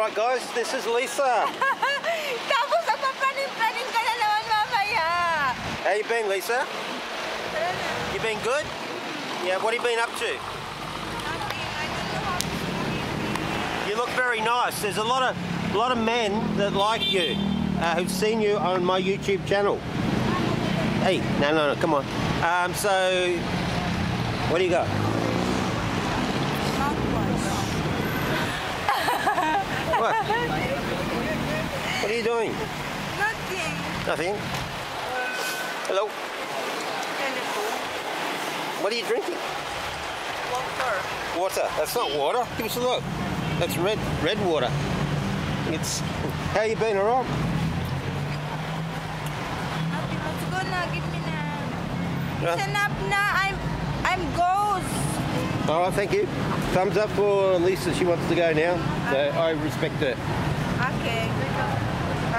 Alright guys, this is Lisa. Tapos ang papanin-panin ka na naman mamaya. How you been, Lisa? You been good? Yeah, what have you been up to? You look very nice. There's a lot of men that like you, who've seen you on my YouTube channel. Hey, no, come on. So, what do you got? What? What are you doing? Nothing. Nothing? Hello? What are you drinking? Water. Water. That's not water. Give us a look. That's red water. It's... How you been, alright? Let's go now. Give me now. Listen up now. I'm ghost. Alright, thank you. Thumbs up for Lisa. She wants to go now. So I respect her. Okay.